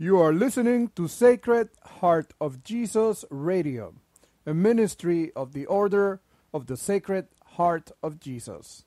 You are listening to Sacred Heart of Jesus Radio, a ministry of the Order of the Sacred Heart of Jesus.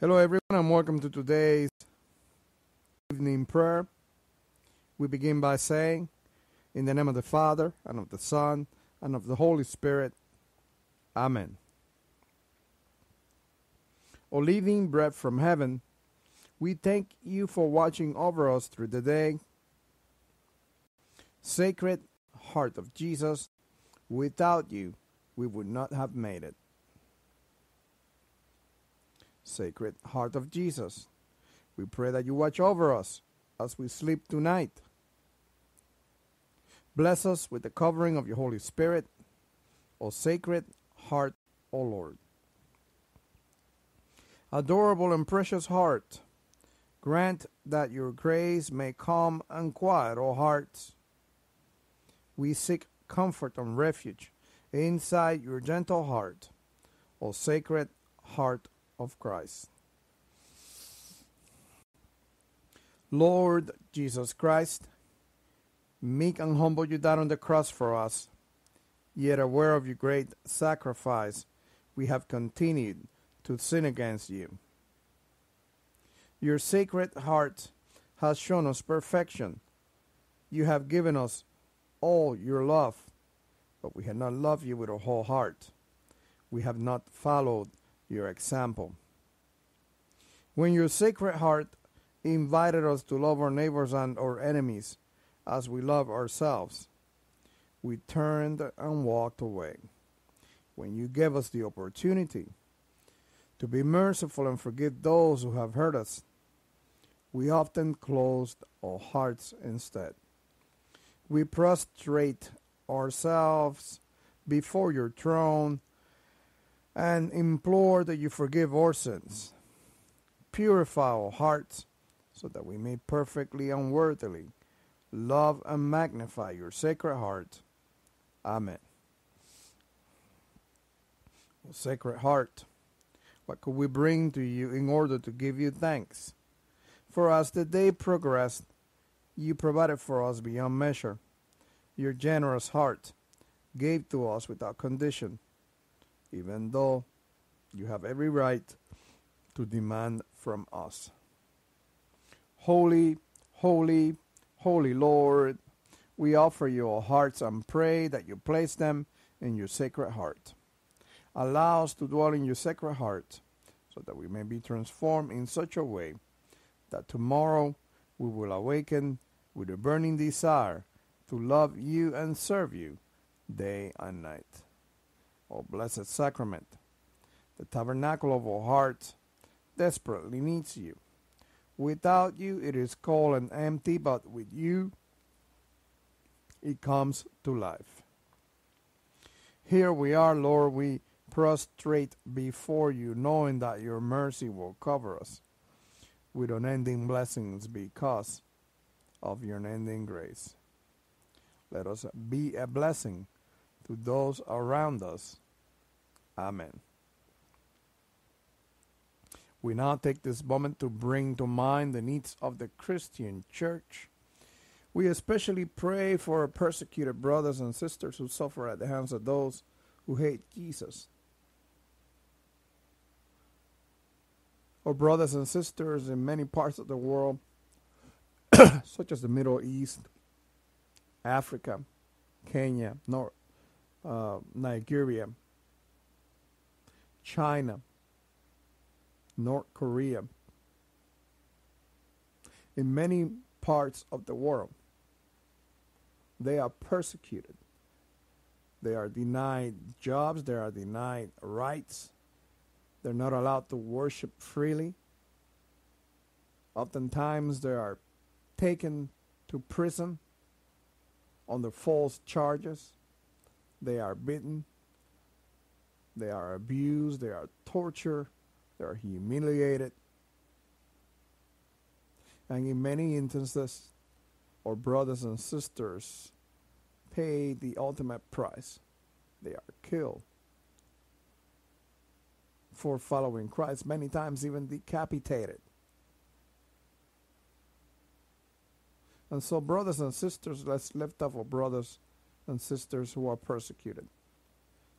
Hello everyone and welcome to today's evening prayer. We begin by saying, in the name of the Father, and of the Son, and of the Holy Spirit, Amen. O living bread from heaven, we thank you for watching over us through the day. Sacred Heart of Jesus, without you, we would not have made it. Sacred Heart of Jesus, we pray that you watch over us as we sleep tonight. Bless us with the covering of your Holy Spirit, O Sacred Heart, O Lord. Adorable and precious heart, grant that your grace may calm and quiet all hearts. We seek comfort and refuge inside your gentle heart, O Sacred Heart of Christ. Lord Jesus Christ, meek and humble you died on the cross for us, yet aware of your great sacrifice, we have continued to sin against you. Your Sacred Heart has shown us perfection. You have given us all your love, but we have not loved you with our whole heart. We have not followed your example. When your Sacred Heart invited us to love our neighbors and our enemies as we love ourselves, we turned and walked away. When you gave us the opportunity to be merciful and forgive those who have hurt us, we often closed our hearts instead. We prostrate ourselves before your throne and implore that you forgive our sins. Purify our hearts so that we may perfectly and worthily love and magnify your Sacred Heart. Amen. O Sacred Heart, what could we bring to you in order to give you thanks? For as the day progressed, you provided for us beyond measure. Your generous heart gave to us without condition, even though you have every right to demand from us. Holy, holy, holy Lord, we offer you our hearts and pray that you place them in your Sacred Heart. Allow us to dwell in your Sacred Heart so that we may be transformed in such a way that tomorrow we will awaken with a burning desire to love you and serve you day and night. O Blessed Sacrament, the tabernacle of our hearts desperately needs you. Without you it is cold and empty, but with you it comes to life. Here we are, Lord, we prostrate before you, knowing that your mercy will cover us with unending blessings because of your unending grace. Let us be a blessing to those around us. Amen. We now take this moment to bring to mind the needs of the Christian Church. We especially pray for our persecuted brothers and sisters who suffer at the hands of those who hate Jesus. Our brothers and sisters in many parts of the world, such as the Middle East, Africa, Kenya, Nigeria, China, North Korea, in many parts of the world, they are persecuted. They are denied jobs, they are denied rights. They're not allowed to worship freely. Oftentimes they are taken to prison on the false charges. They are beaten. They are abused. They are tortured. They are humiliated. And in many instances, our brothers and sisters pay the ultimate price. They are killed for following Christ, many times even decapitated. And so, brothers and sisters, let's lift up our brothers and sisters who are persecuted.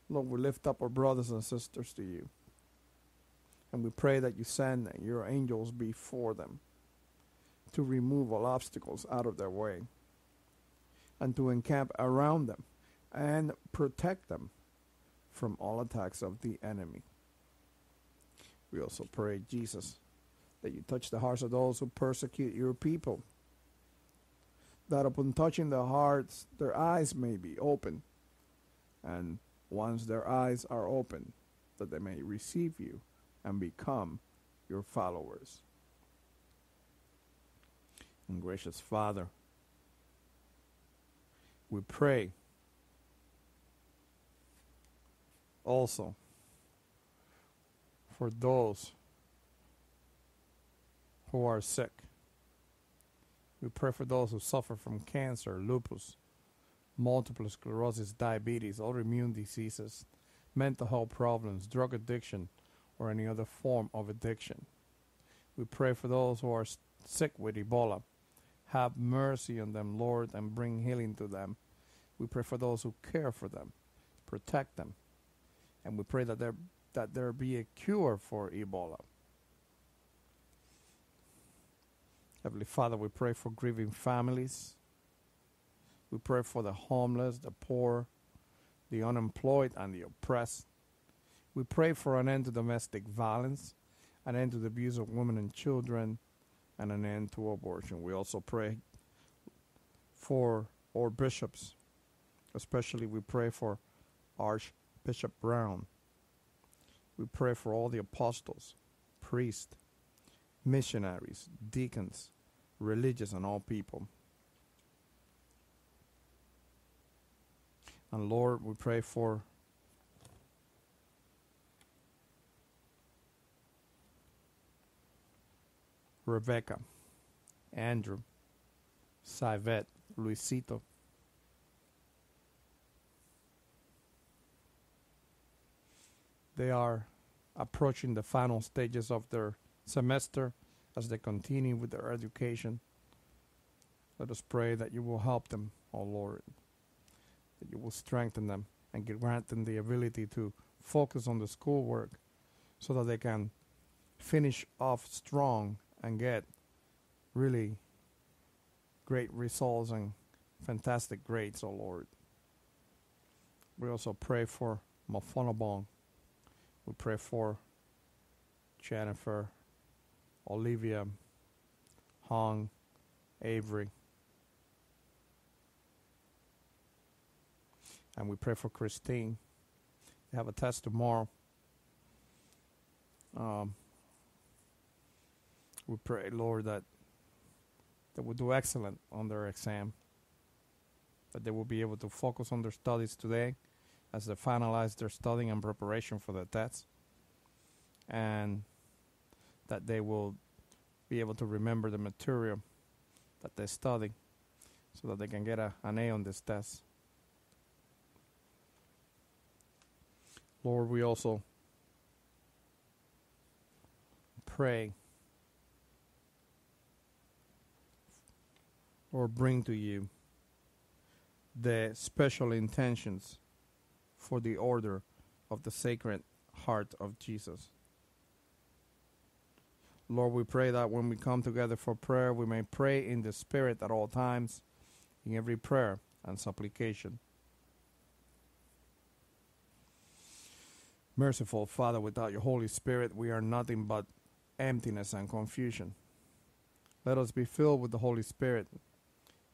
Lord, we lift up our brothers and sisters to you. And we pray that you send your angels before them to remove all obstacles out of their way and to encamp around them and protect them from all attacks of the enemy. We also pray, Jesus, that you touch the hearts of those who persecute your people, that upon touching their hearts, their eyes may be open, and once their eyes are open, that they may receive you and become your followers. And gracious Father, we pray also for those who are sick. We pray for those who suffer from cancer, lupus, multiple sclerosis, diabetes, autoimmune diseases, mental health problems, drug addiction, or any other form of addiction. We pray for those who are sick with Ebola. Have mercy on them, Lord, and bring healing to them. We pray for those who care for them, protect them, and we pray that there be a cure for Ebola. Heavenly Father, we pray for grieving families. We pray for the homeless, the poor, the unemployed, and the oppressed. We pray for an end to domestic violence, an end to the abuse of women and children, and an end to abortion. We also pray for our bishops. Especially we pray for Archbishop Brown. We pray for all the apostles, priests, missionaries, deacons, religious, and all people. And Lord, we pray for Rebecca, Andrew, Syvette, Luisito, they are approaching the final stages of their semester as they continue with their education. Let us pray that you will help them, O Lord, that you will strengthen them and grant them the ability to focus on the schoolwork so that they can finish off strong and get really great results and fantastic grades, O Lord. We also pray for Mofonobong. We pray for Jennifer, Olivia, Hong, Avery. And we pray for Christine. They have a test tomorrow. We pray, Lord, that they will do excellent on their exam, that they will be able to focus on their studies today as they finalize their studying and preparation for the tests, and that they will be able to remember the material that they study so that they can get an A on this test. Lord, we also pray or bring to you the special intentions for the Order of the Sacred Heart of Jesus. Lord, we pray that when we come together for prayer, we may pray in the Spirit at all times, in every prayer and supplication. Merciful Father, without your Holy Spirit, we are nothing but emptiness and confusion. Let us be filled with the Holy Spirit,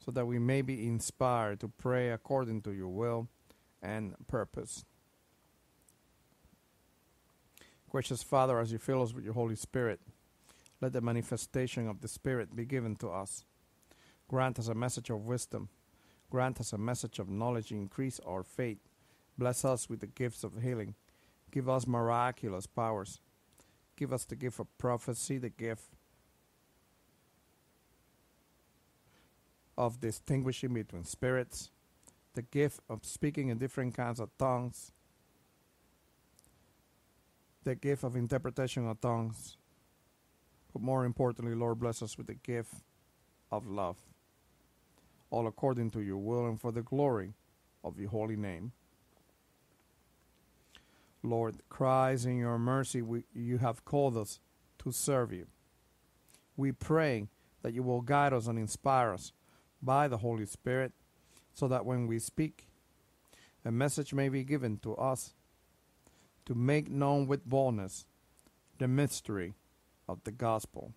so that we may be inspired to pray according to your will and purpose. Gracious Father, as you fill us with your Holy Spirit, let the manifestation of the Spirit be given to us. Grant us a message of wisdom. Grant us a message of knowledge. Increase our faith. Bless us with the gifts of healing. Give us miraculous powers. Give us the gift of prophecy, the gift of distinguishing between spirits, the gift of speaking in different kinds of tongues, the gift of interpretation of tongues, but more importantly, Lord, bless us with the gift of love. all according to your will and for the glory of your holy name. Lord Christ, in your mercy, you have called us to serve you. We pray that you will guide us and inspire us by the Holy Spirit, so that when we speak, a message may be given to us to make known with boldness the mystery of the gospel.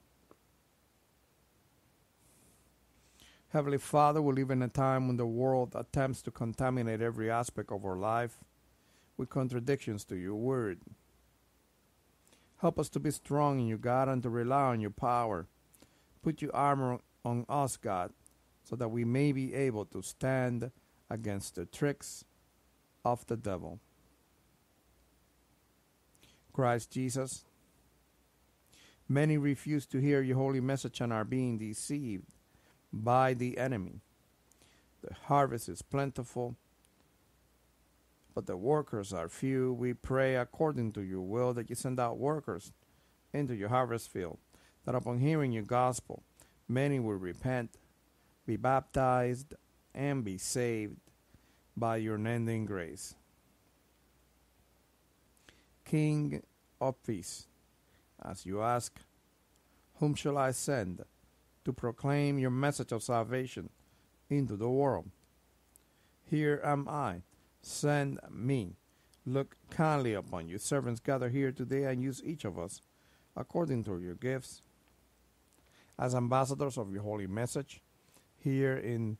Heavenly Father, we live in a time when the world attempts to contaminate every aspect of our life with contradictions to your word. Help us to be strong in you, God, and to rely on your power. Put your armor on us, God, so that we may be able to stand against the tricks of the devil. Christ Jesus, many refuse to hear your holy message and are being deceived by the enemy. The harvest is plentiful, but the workers are few. We pray according to your will that you send out workers into your harvest field, that upon hearing your gospel, many will repent, be baptized, and be saved by your unending grace. King of peace, as you ask, whom shall I send to proclaim your message of salvation into the world? Here am I, send me. Look kindly upon your servants gathered here today and use each of us according to your gifts as ambassadors of your holy message here in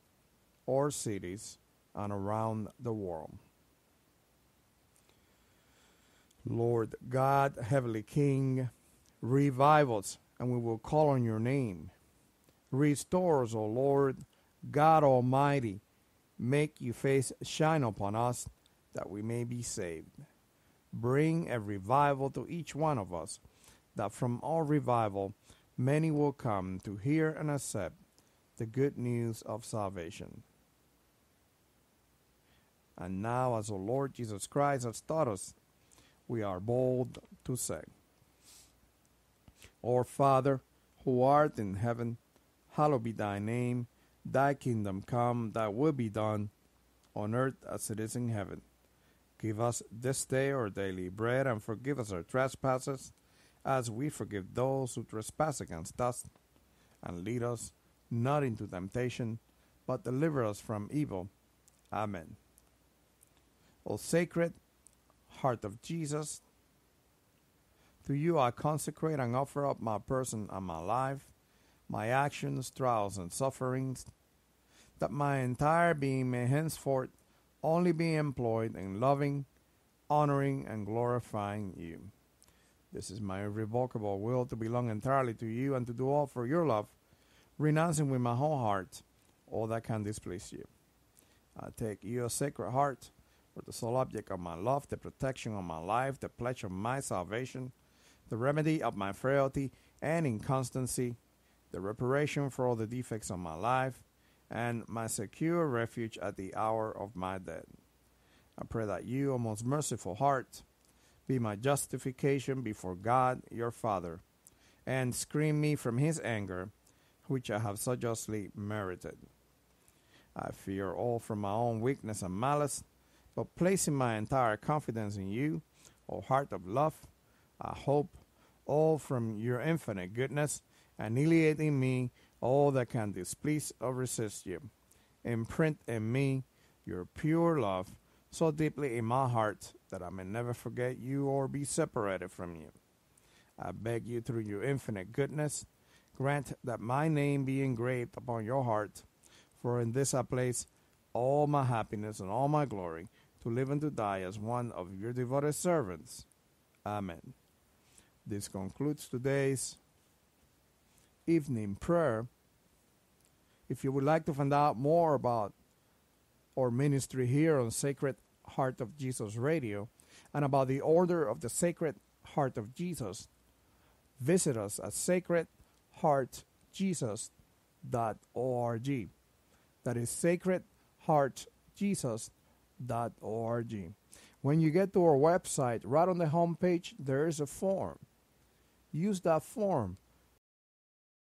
our cities and around the world. Lord God, Heavenly King, revive us and we will call on your name. Restore us, O Lord God Almighty. Make your face shine upon us, that we may be saved. Bring a revival to each one of us, that from our revival many will come to hear and accept the good news of salvation. And now, as the Lord Jesus Christ has taught us, we are bold to say, Our Father, who art in heaven, hallowed be thy name. Thy kingdom come, thy will be done, on earth as it is in heaven. Give us this day our daily bread, and forgive us our trespasses, as we forgive those who trespass against us. And lead us not into temptation, but deliver us from evil. Amen. O Sacred Heart of Jesus, to you I consecrate and offer up my person and my life, my actions, trials, and sufferings, that my entire being may henceforth only be employed in loving, honoring, and glorifying you. This is my irrevocable will to belong entirely to you and to do all for your love, renouncing with my whole heart all that can displease you. I take your sacred heart for the sole object of my love, the protection of my life, the pledge of my salvation, the remedy of my frailty and inconstancy, the reparation for all the defects of my life, and my secure refuge at the hour of my death. I pray that you, O most merciful heart, be my justification before God your Father, and screen me from his anger, which I have so justly merited. I fear all from my own weakness and malice, but placing my entire confidence in you, O heart of love, I hope all from your infinite goodness, annihilate in me all that can displease or resist you. Imprint in me your pure love so deeply in my heart that I may never forget you or be separated from you. I beg you through your infinite goodness, grant that my name be engraved upon your heart, for in this I place all my happiness and all my glory, to live and to die as one of your devoted servants. Amen. This concludes today's evening prayer. If you would like to find out more about our ministry here on Sacred Heart of Jesus Radio and about the Order of the Sacred Heart of Jesus, visit us at SacredHeartJesus.org. That is SacredHeartJesus.org. When you get to our website, right on the homepage, there is a form. Use that form